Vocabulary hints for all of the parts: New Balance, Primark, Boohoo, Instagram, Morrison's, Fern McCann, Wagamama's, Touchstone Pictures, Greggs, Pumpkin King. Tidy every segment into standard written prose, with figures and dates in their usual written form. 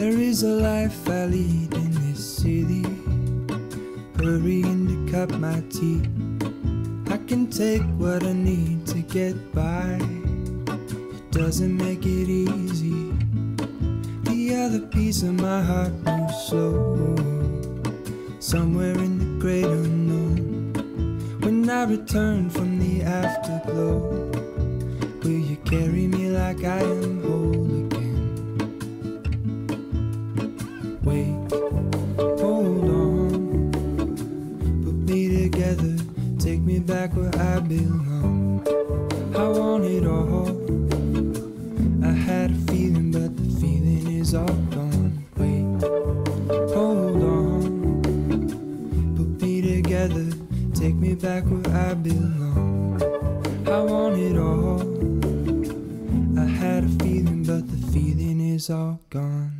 There is a life I lead in this city, hurrying to cut my teeth. I can take what I need to get by. It doesn't make it easy. The other piece of my heart moves slow, somewhere in the great unknown. When I return from the afterglow, will you carry me like I am whole? Take me back where I belong. I want it all. I had a feeling, but the feeling is all gone. Wait, hold on. Put me together. Take me back where I belong. I want it all. I had a feeling, but the feeling is all gone.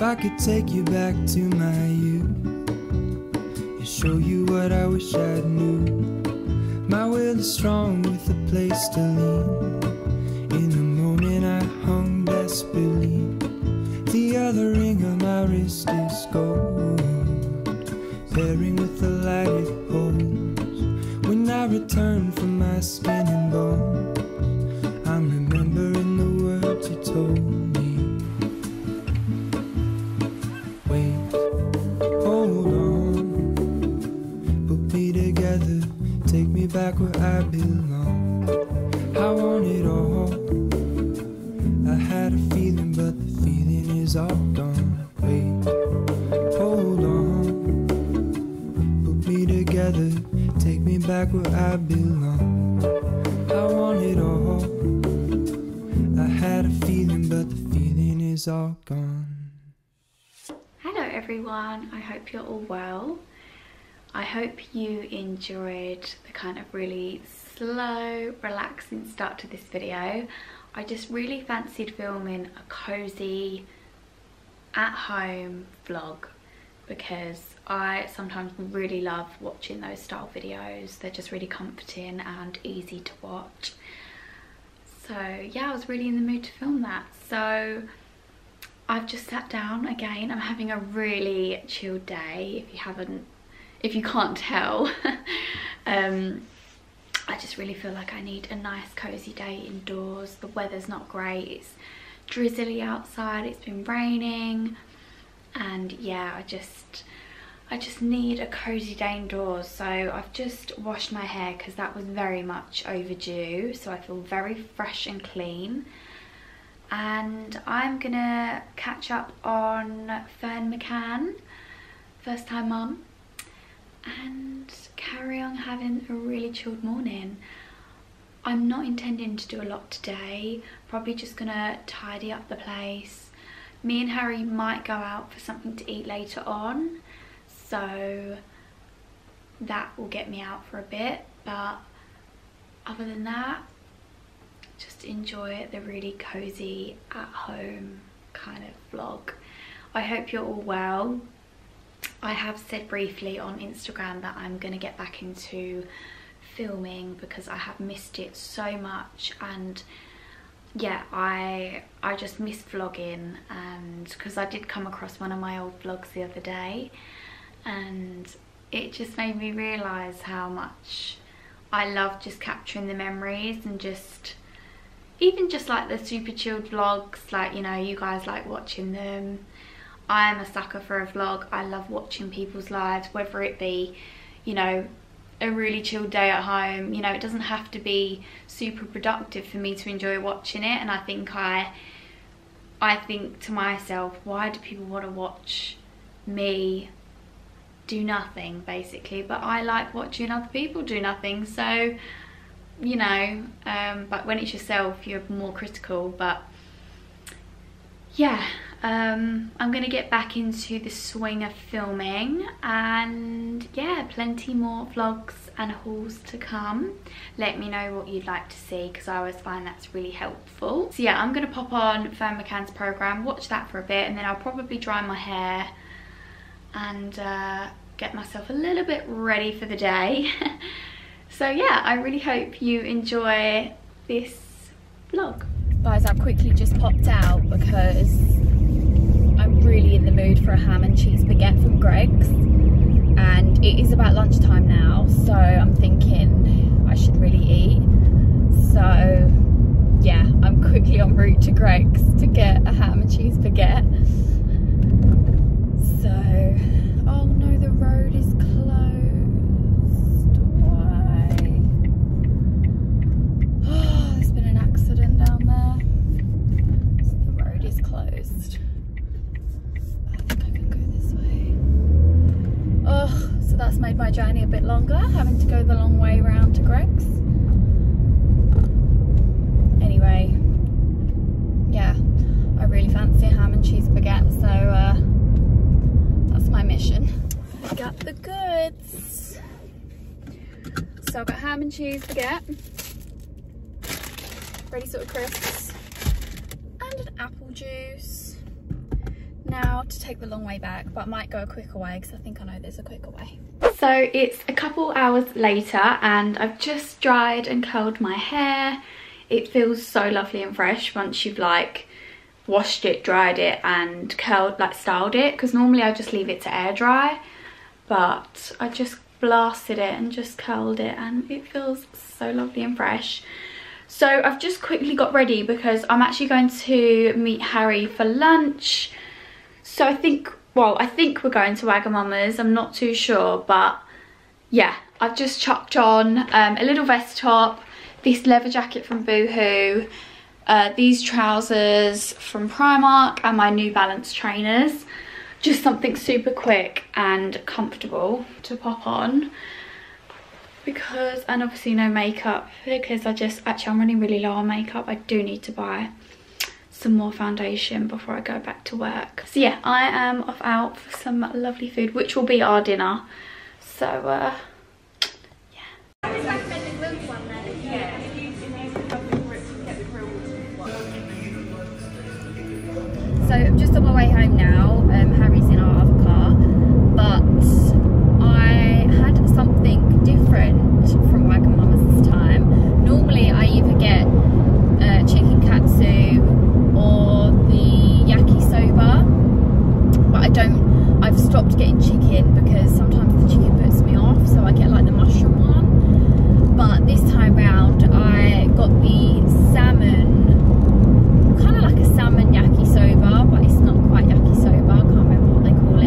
I could take you back to my youth and show you what I wish I knew. My will is strong with a place to lean. In a moment I hung desperately. The other ring of my wrist is gold, pairing with the light it holds. When I return from my skin and bones, I'm remembering the words you told. Take me back where I belong. I want it all. I had a feeling, but the feeling is all gone. Wait, hold on. Put me together. Take me back where I belong. I want it all. I had a feeling, but the feeling is all gone. Hello everyone, I hope you're all well. I hope you enjoyed the kind of really slow, relaxing start to this video. I just really fancied filming a cozy, at-home vlog because I sometimes really love watching those style videos. They're just really comforting and easy to watch. So yeah, I was really in the mood to film that. So I've just sat down again. I'm having a really chilled day, if you can't tell. I just really feel like I need a nice cozy day indoors. The weather's not great, it's drizzly outside, it's been raining, and yeah, I just need a cozy day indoors. So I've just washed my hair because that was very much overdue, so I feel very fresh and clean. And I'm gonna catch up on Fern McCann, first time mum, and carry on having a really chilled morning. I'm not intending to do a lot today, probably just gonna tidy up the place. Me and Harry might go out for something to eat later on, so that will get me out for a bit, but other than that, just enjoy the really cozy at home kind of vlog. I hope you're all well. I have said briefly on Instagram that I'm going to get back into filming because I have missed it so much, and yeah, I just miss vlogging, and because I did come across one of my old vlogs the other day and it just made me realise how much I love just capturing the memories, and just even just like the super chilled vlogs, like, you know, you guys like watching them. I am a sucker for a vlog. I love watching people's lives, whether it be, you know, a really chilled day at home. You know, it doesn't have to be super productive for me to enjoy watching it. And I think I think to myself, why do people want to watch me do nothing, basically? But I like watching other people do nothing. So, you know, but when it's yourself, you're more critical. But yeah, I'm gonna get back into the swing of filming, and yeah, plenty more vlogs and hauls to come. Let me know what you'd like to see, because I always find that's really helpful. So yeah, I'm gonna pop on Fern McCann's program, watch that for a bit, and then I'll probably dry my hair and get myself a little bit ready for the day. So yeah, I really hope you enjoy this vlog. Guys, I've quickly just popped out because I'm really in the mood for a ham and cheese baguette from Greggs, and it is about lunchtime now, so I'm thinking I should really eat. So yeah, I'm quickly en route to Greggs to get a ham and cheese baguette. So, oh no, the road is closed. Why? Oh, there's been an accident down there. So the road is closed. I think I can go this way. Oh, so that's made my journey a bit longer, having to go the long way round to Greggs. Anyway, yeah, I really fancy a ham and cheese baguette, so that's my mission. I got the goods. So I've got ham and cheese baguette, ready sort of crisps, and an apple juice. Now to take the long way back, but I might go a quicker way because I think I know there's a quicker way. So it's a couple hours later and I've just dried and curled my hair. It feels so lovely and fresh once you've like washed it, dried it and curled, like styled it, because normally I just leave it to air dry, but I just blasted it and just curled it and it feels so lovely and fresh. So I've just quickly got ready because I'm actually going to meet Harry for lunch. So I think we're going to Wagamama's, I'm not too sure, but yeah, I've just chucked on a little vest top, this leather jacket from Boohoo, these trousers from Primark, and my New Balance trainers. Just something super quick and comfortable to pop on, because, and obviously no makeup, because I'm running really low on makeup. I do need to buy some more foundation before I go back to work. So yeah, I am off out for some lovely food, which will be our dinner. So yeah. So I'm just on my way home now. Harry's in our other car, but I had something different from Wagamama's this time. Normally I either get chicken katsu or the yakisoba, but I've stopped getting chicken because sometimes the chicken puts me off, so I get like the mushroom one. But this time round I got the salmon, kind of like a salmon yakisoba, but it's not quite yakisoba, I can't remember what they call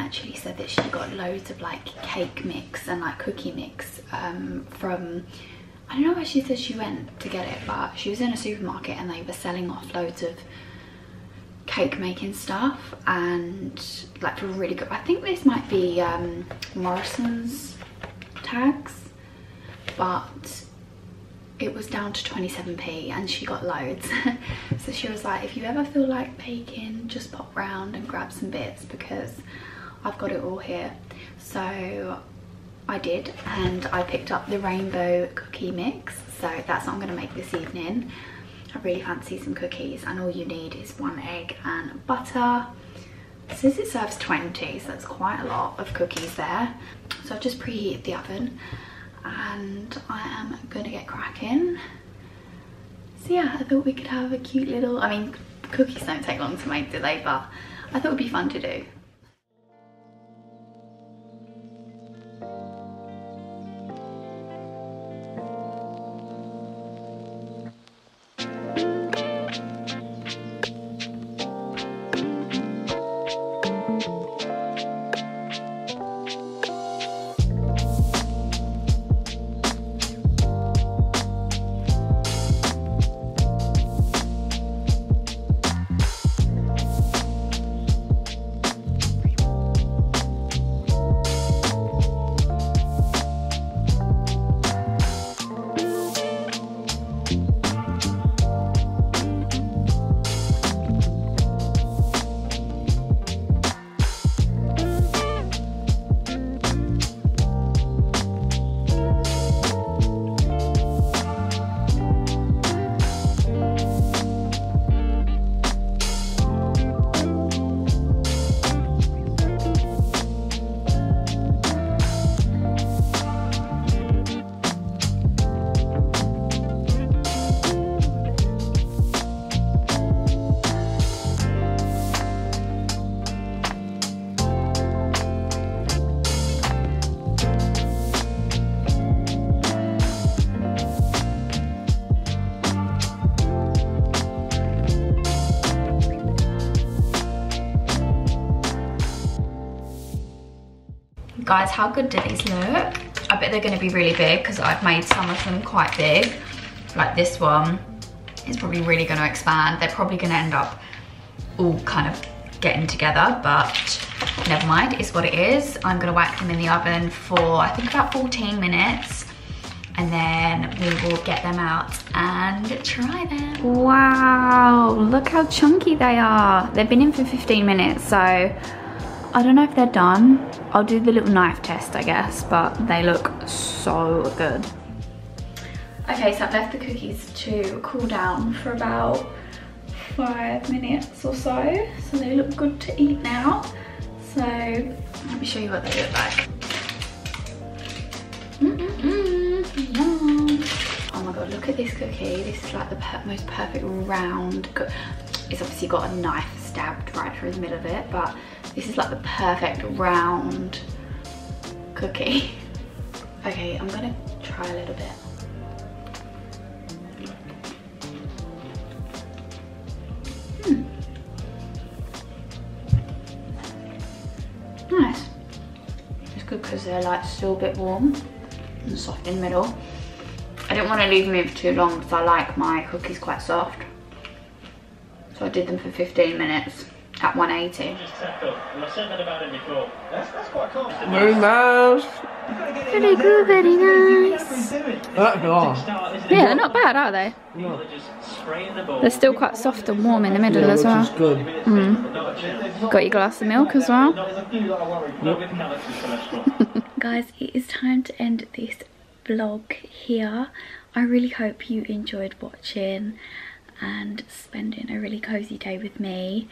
actually said that she got loads of like cake mix and like cookie mix from, I don't know where she said she went to get it, but she was in a supermarket and they were selling off loads of cake making stuff, and like for really good, I think this might be Morrison's tags, but it was down to 27p and she got loads. So she was like, if you ever feel like baking, just pop round and grab some bits because I've got it all here. So I did, and I picked up the rainbow cookie mix, so that's what I'm going to make this evening. I really fancy some cookies, and all you need is 1 egg and butter. It says it serves 20, so that's quite a lot of cookies there. So I've just preheated the oven and I am gonna get cracking. So yeah, I thought we could have a cute little, I mean, cookies don't take long to make, do they? But I thought it'd be fun to do. Guys, how good do these look? I bet they're going to be really big because I've made some of them quite big. Like this one is probably really going to expand. They're probably going to end up all kind of getting together, but never mind, it's what it is. I'm going to whack them in the oven for I think about 14 minutes and then we will get them out and try them. Wow, look how chunky they are. They've been in for 15 minutes, so I don't know if they're done. I'll do the little knife test, I guess, but they look so good. Okay, so I've left the cookies to cool down for about 5 minutes or so. So they look good to eat now. So let me show you what they look like. Yum. Oh my God, look at this cookie. This is like the most perfect round. It's obviously got a knife stabbed right through the middle of it, but this is like the perfect round cookie. Okay, I'm gonna try a little bit. Nice. It's good because they're like still a bit warm and soft in the middle. I didn't want to leave them in for too long because I like my cookies quite soft. So I did them for 15 minutes. At 180. Very good, very nice. Yeah, they're not bad, are they? No. They're still quite soft and warm in the middle, yeah, as well. Which is good. Mm. Got your glass of milk as well. Yep. Guys, it is time to end this vlog here. I really hope you enjoyed watching and spending a really cozy day with me.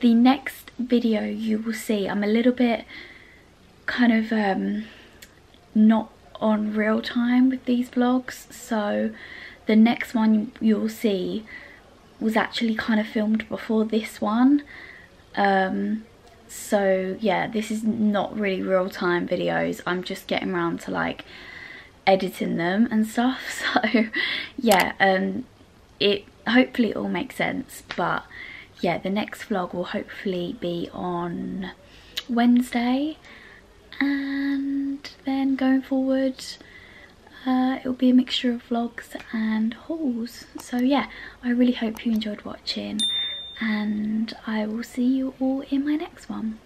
The next video you will see, I'm a little bit kind of not on real time with these vlogs, so the next one you'll see was actually kind of filmed before this one, so yeah, this is not really real time videos. I'm just getting around to like editing them and stuff, so yeah, it hopefully it all makes sense, but yeah, the next vlog will hopefully be on Wednesday, and then going forward it will be a mixture of vlogs and hauls. So yeah, I really hope you enjoyed watching, and I will see you all in my next one.